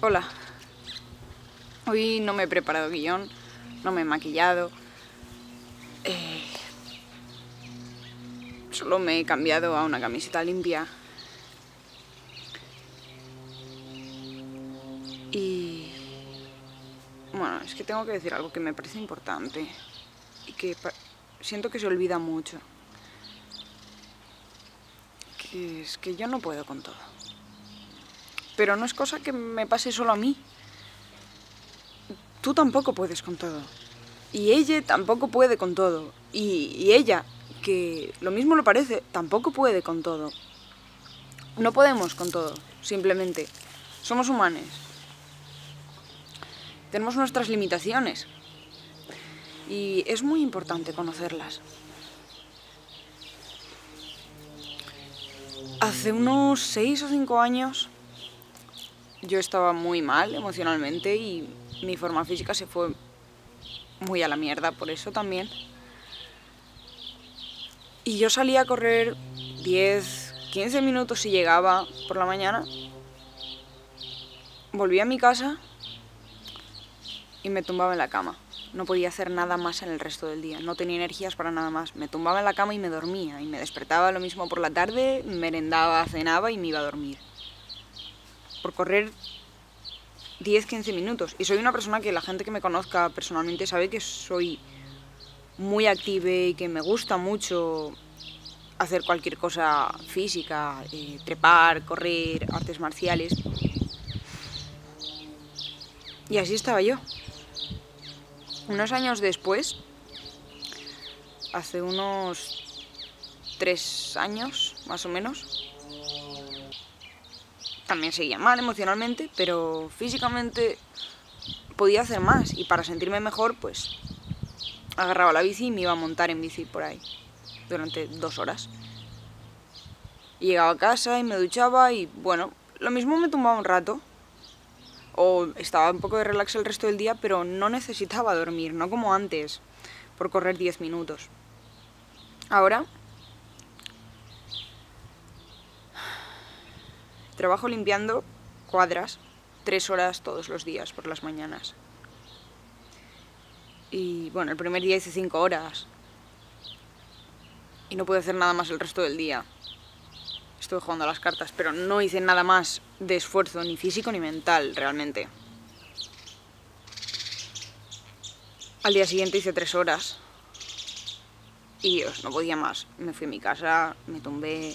Hola. Hoy no me he preparado guión, no me he maquillado, solo me he cambiado a una camiseta limpia y... bueno, es que tengo que decir algo que me parece importante y que siento que se olvida mucho, que es que yo no puedo con todo, pero no es cosa que me pase solo a mí. Tú tampoco puedes con todo. Y ella tampoco puede con todo. Y ella, que lo mismo le parece, tampoco puede con todo. No podemos con todo, simplemente. Somos humanos. Tenemos nuestras limitaciones. Y es muy importante conocerlas. Hace unos 6 o 5 años yo estaba muy mal emocionalmente y mi forma física se fue muy a la mierda por eso también. Y yo salía a correr 10, 15 minutos si llegaba por la mañana. Volví a mi casa y me tumbaba en la cama. No podía hacer nada más en el resto del día. No tenía energías para nada más. Me tumbaba en la cama y me dormía. Y me despertaba lo mismo por la tarde, merendaba, cenaba y me iba a dormir. Por correr 10-15 minutos. Y soy una persona que la gente que me conozca personalmente sabe que soy muy activa y que me gusta mucho hacer cualquier cosa física, trepar, correr, artes marciales. Y así estaba yo. Unos años después, hace unos 3 años más o menos, también seguía mal emocionalmente, pero físicamente podía hacer más. Y para sentirme mejor, pues agarraba la bici y me iba a montar en bici por ahí durante 2 horas. Y llegaba a casa y me duchaba y, bueno, lo mismo me tumbaba un rato. O estaba un poco de relax el resto del día, pero no necesitaba dormir, no como antes, por correr 10 minutos. Ahora trabajo limpiando cuadras 3 horas todos los días por las mañanas. Y bueno, el primer día hice 5 horas. Y no pude hacer nada más el resto del día. Estuve jugando a las cartas, pero no hice nada más de esfuerzo, ni físico ni mental, realmente. Al día siguiente hice 3 horas. Y Dios, no podía más. Me fui a mi casa, me tumbé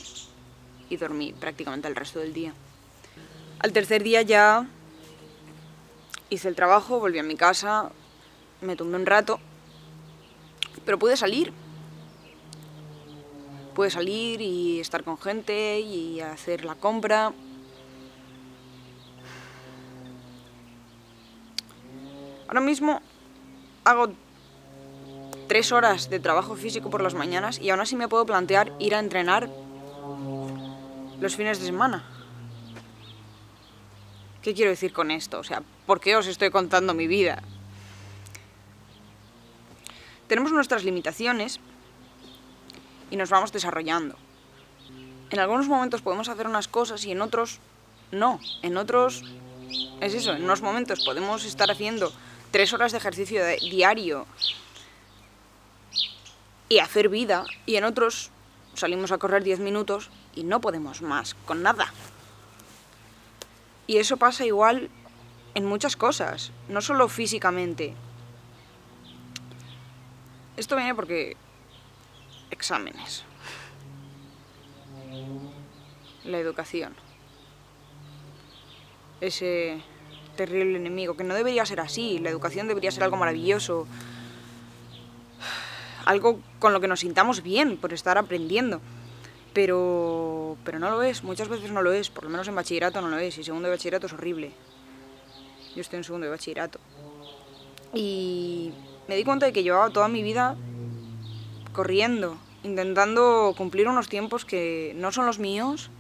y dormí prácticamente el resto del día. Al tercer día ya hice el trabajo, volví a mi casa, me tumbé un rato, pero pude salir. Pude salir y estar con gente y hacer la compra. Ahora mismo hago 3 horas de trabajo físico por las mañanas y aún así me puedo plantear ir a entrenar los fines de semana. ¿Qué quiero decir con esto? O sea, ¿por qué os estoy contando mi vida? Tenemos nuestras limitaciones y nos vamos desarrollando. En algunos momentos podemos hacer unas cosas y en otros no. En otros, es eso, en unos momentos podemos estar haciendo 3 horas de ejercicio diario y hacer vida, y en otros salimos a correr 10 minutos y no podemos más con nada. Y eso pasa igual en muchas cosas, no solo físicamente. Esto viene porque exámenes, la educación, ese terrible enemigo, que no debería ser así. La educación debería ser algo maravilloso, algo con lo que nos sintamos bien por estar aprendiendo. Pero no lo es, muchas veces no lo es, por lo menos en bachillerato no lo es, y segundo de bachillerato es horrible. Yo estoy en segundo de bachillerato. Y me di cuenta de que llevaba toda mi vida corriendo, intentando cumplir unos tiempos que no son los míos,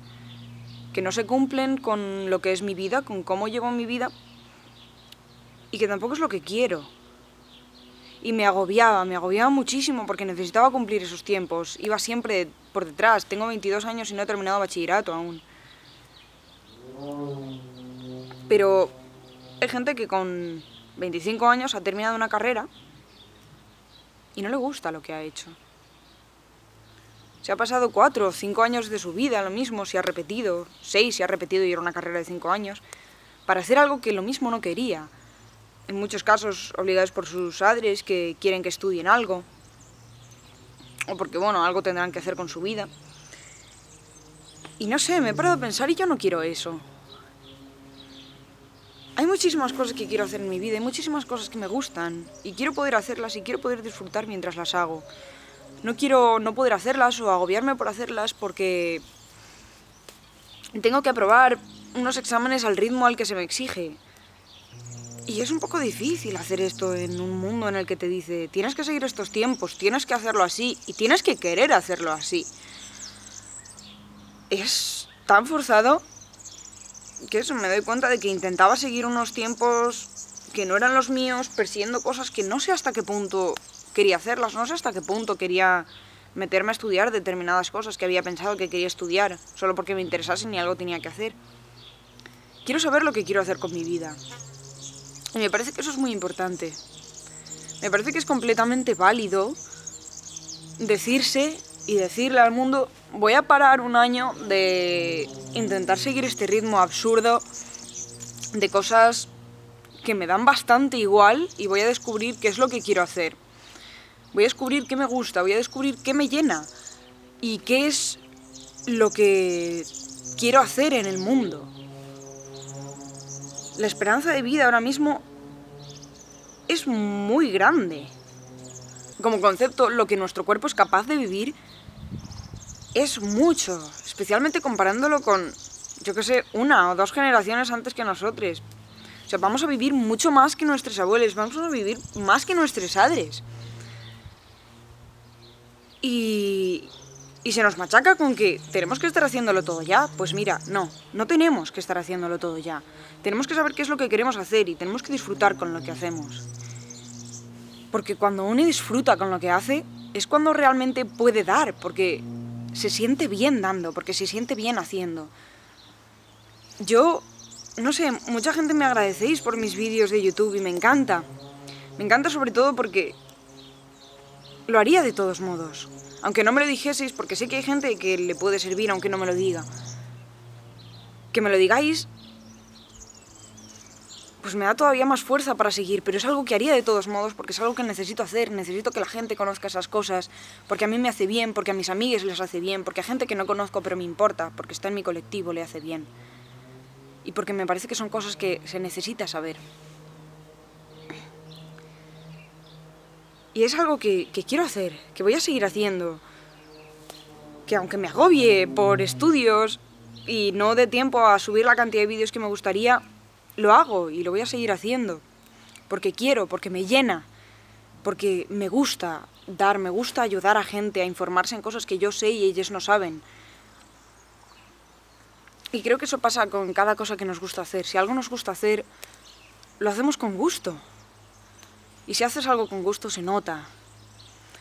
que no se cumplen con lo que es mi vida, con cómo llevo mi vida, y que tampoco es lo que quiero. Y me agobiaba muchísimo porque necesitaba cumplir esos tiempos. Iba siempre por detrás. Tengo 22 años y no he terminado bachillerato aún. Pero Hay gente que con 25 años ha terminado una carrera y no le gusta lo que ha hecho. Se ha pasado 4 o 5 años de su vida, lo mismo, se ha repetido, 6 se ha repetido y era una carrera de 5 años, para hacer algo que lo mismo no quería. En muchos casos obligados por sus padres que quieren que estudien algo, o porque, bueno, algo tendrán que hacer con su vida. Y no sé, me he parado a pensar y yo no quiero eso. Hay muchísimas cosas que quiero hacer en mi vida, hay muchísimas cosas que me gustan, y quiero poder hacerlas y quiero poder disfrutar mientras las hago. No quiero no poder hacerlas o agobiarme por hacerlas porque tengo que aprobar unos exámenes al ritmo al que se me exige. Y es un poco difícil hacer esto en un mundo en el que te dice tienes que seguir estos tiempos, tienes que hacerlo así y tienes que querer hacerlo así. Es tan forzado que eso, me doy cuenta de que intentaba seguir unos tiempos que no eran los míos, persiguiendo cosas que no sé hasta qué punto quería hacerlas, no sé hasta qué punto quería meterme a estudiar determinadas cosas que había pensado que quería estudiar, solo porque me interesasen y algo tenía que hacer. Quiero saber lo que quiero hacer con mi vida. Y me parece que eso es muy importante. Me parece que es completamente válido decirse y decirle al mundo voy a parar un año de intentar seguir este ritmo absurdo de cosas que me dan bastante igual y voy a descubrir qué es lo que quiero hacer. Voy a descubrir qué me gusta, voy a descubrir qué me llena y qué es lo que quiero hacer en el mundo. La esperanza de vida ahora mismo es muy grande. Como concepto, lo que nuestro cuerpo es capaz de vivir es mucho, especialmente comparándolo con, yo qué sé, 1 o 2 generaciones antes que nosotros. O sea, vamos a vivir mucho más que nuestros abuelos, vamos a vivir más que nuestros padres. Y se nos machaca con que tenemos que estar haciéndolo todo ya. Pues mira, no tenemos que estar haciéndolo todo ya. Tenemos que saber qué es lo que queremos hacer y tenemos que disfrutar con lo que hacemos. Porque cuando uno disfruta con lo que hace, es cuando realmente puede dar, porque se siente bien dando, porque se siente bien haciendo. Yo, no sé, mucha gente me agradecéis por mis vídeos de YouTube y me encanta. Me encanta sobre todo porque lo haría de todos modos, aunque no me lo dijeseis, porque sé que hay gente que le puede servir aunque no me lo diga. Que me lo digáis, pues me da todavía más fuerza para seguir, pero es algo que haría de todos modos, porque es algo que necesito hacer, necesito que la gente conozca esas cosas, porque a mí me hace bien, porque a mis amigues les hace bien, porque a gente que no conozco pero me importa, porque está en mi colectivo, le hace bien. Y porque me parece que son cosas que se necesita saber. Y es algo que quiero hacer, que voy a seguir haciendo. Que aunque me agobie por estudios y no dé tiempo a subir la cantidad de vídeos que me gustaría, lo hago y lo voy a seguir haciendo. Porque quiero, porque me llena, porque me gusta dar, me gusta ayudar a gente a informarse en cosas que yo sé y ellos no saben. Y creo que eso pasa con cada cosa que nos gusta hacer. Si algo nos gusta hacer, lo hacemos con gusto. Y si haces algo con gusto, se nota.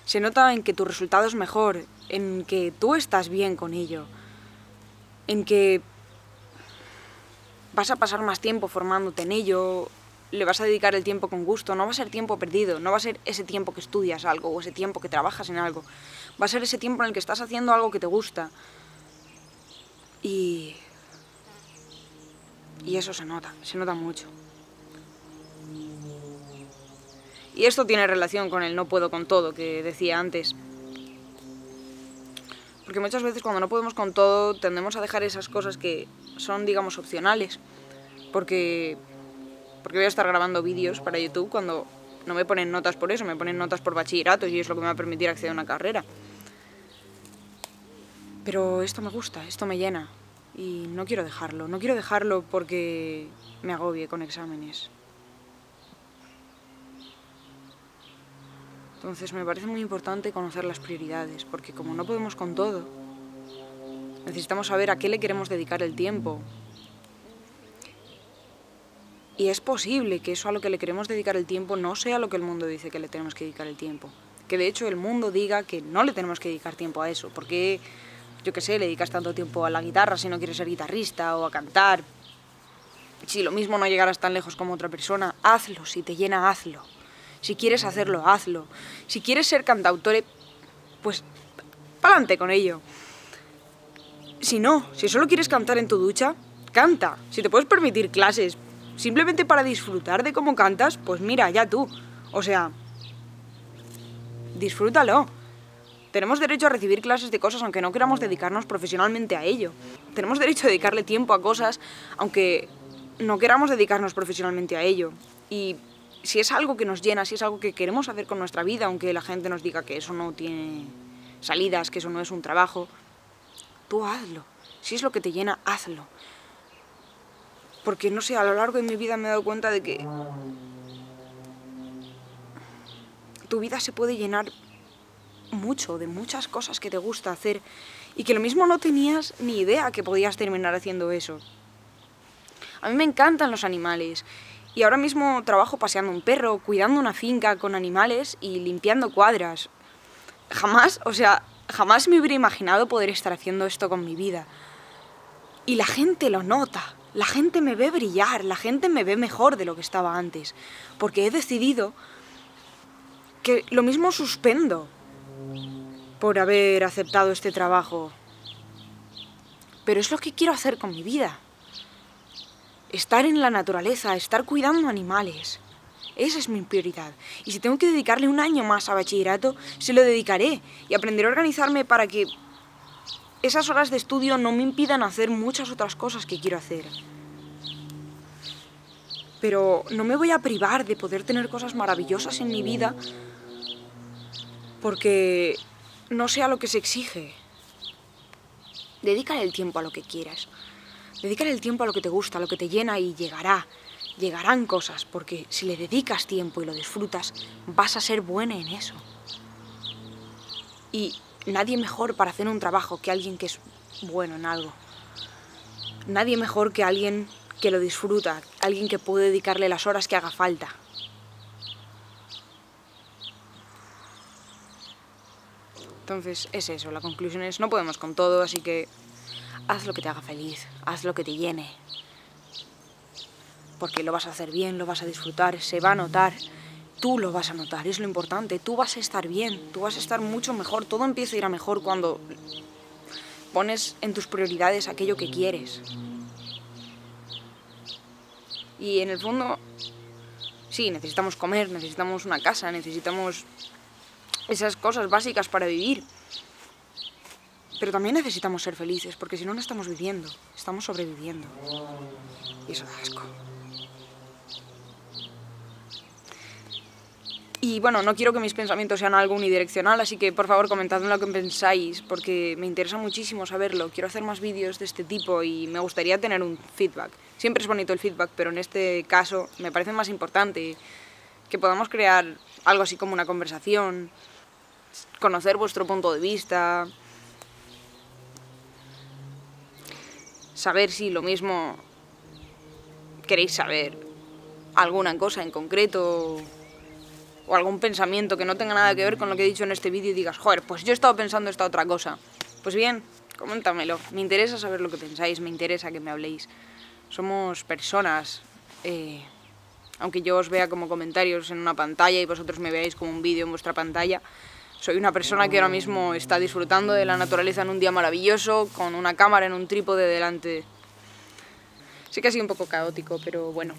Se nota en que tu resultado es mejor, en que tú estás bien con ello, en que vas a pasar más tiempo formándote en ello, le vas a dedicar el tiempo con gusto, no va a ser tiempo perdido, no va a ser ese tiempo que estudias algo o ese tiempo que trabajas en algo, va a ser ese tiempo en el que estás haciendo algo que te gusta. Y eso se nota mucho. Y esto tiene relación con el no puedo con todo que decía antes. Porque muchas veces cuando no podemos con todo tendemos a dejar esas cosas que son, digamos, opcionales. Porque voy a estar grabando vídeos para YouTube cuando no me ponen notas por eso, me ponen notas por bachillerato y es lo que me va a permitir acceder a una carrera. Pero esto me gusta, esto me llena y no quiero dejarlo. No quiero dejarlo porque me agobie con exámenes. Entonces me parece muy importante conocer las prioridades, porque como no podemos con todo, necesitamos saber a qué le queremos dedicar el tiempo. Y es posible que eso a lo que le queremos dedicar el tiempo no sea lo que el mundo dice que le tenemos que dedicar el tiempo. Que de hecho el mundo diga que no le tenemos que dedicar tiempo a eso, porque, yo qué sé, le dedicas tanto tiempo a la guitarra si no quieres ser guitarrista o a cantar. Si lo mismo no llegarás tan lejos como otra persona, hazlo. Si te llena, hazlo. Si quieres hacerlo, hazlo. Si quieres ser cantautore, pues pa'lante con ello. Si no, si solo quieres cantar en tu ducha, canta. Si te puedes permitir clases simplemente para disfrutar de cómo cantas, pues mira, ya tú. O sea, disfrútalo. Tenemos derecho a recibir clases de cosas aunque no queramos dedicarnos profesionalmente a ello. Tenemos derecho a dedicarle tiempo a cosas aunque no queramos dedicarnos profesionalmente a ello. Y si es algo que nos llena, si es algo que queremos hacer con nuestra vida, aunque la gente nos diga que eso no tiene salidas, que eso no es un trabajo, tú hazlo. Si es lo que te llena, hazlo. Porque, no sé, a lo largo de mi vida me he dado cuenta de que tu vida se puede llenar mucho, de muchas cosas que te gusta hacer y que lo mismo no tenías ni idea que podías terminar haciendo eso. A mí me encantan los animales y ahora mismo trabajo paseando un perro, cuidando una finca con animales y limpiando cuadras. Jamás, o sea, jamás me hubiera imaginado poder estar haciendo esto con mi vida. Y la gente lo nota, la gente me ve brillar, la gente me ve mejor de lo que estaba antes, porque he decidido que lo mismo suspendo por haber aceptado este trabajo, pero es lo que quiero hacer con mi vida. Estar en la naturaleza, estar cuidando animales, esa es mi prioridad. Y si tengo que dedicarle un año más a bachillerato, se lo dedicaré y aprenderé a organizarme para que esas horas de estudio no me impidan hacer muchas otras cosas que quiero hacer. Pero no me voy a privar de poder tener cosas maravillosas en mi vida porque no sea lo que se exige. Dedícale el tiempo a lo que quieras. Dedícale el tiempo a lo que te gusta, a lo que te llena y llegará. Llegarán cosas, porque si le dedicas tiempo y lo disfrutas, vas a ser buena en eso. Y nadie mejor para hacer un trabajo que alguien que es bueno en algo. Nadie mejor que alguien que lo disfruta, alguien que puede dedicarle las horas que haga falta. Entonces es eso, la conclusión es no podemos con todo, así que haz lo que te haga feliz, haz lo que te llene. Porque lo vas a hacer bien, lo vas a disfrutar, se va a notar. Tú lo vas a notar, es lo importante. Tú vas a estar bien, tú vas a estar mucho mejor. Todo empieza a ir a mejor cuando pones en tus prioridades aquello que quieres. Y en el fondo, sí, necesitamos comer, necesitamos una casa, necesitamos esas cosas básicas para vivir. Pero también necesitamos ser felices, porque si no, no estamos viviendo, estamos sobreviviendo. Y eso da asco. Y bueno, no quiero que mis pensamientos sean algo unidireccional, así que por favor comentadme lo que pensáis, porque me interesa muchísimo saberlo. Quiero hacer más vídeos de este tipo y me gustaría tener un feedback. Siempre es bonito el feedback, pero en este caso me parece más importante que podamos crear algo así como una conversación, conocer vuestro punto de vista, saber si lo mismo queréis saber alguna cosa en concreto, o algún pensamiento que no tenga nada que ver con lo que he dicho en este vídeo y digas, joder, pues yo he estado pensando esta otra cosa. Pues bien, coméntamelo. Me interesa saber lo que pensáis, me interesa que me habléis. Somos personas. Aunque yo os vea como comentarios en una pantalla y vosotros me veáis como un vídeo en vuestra pantalla, soy una persona que ahora mismo está disfrutando de la naturaleza en un día maravilloso, con una cámara en un trípode delante. Sí que ha sido un poco caótico, pero bueno.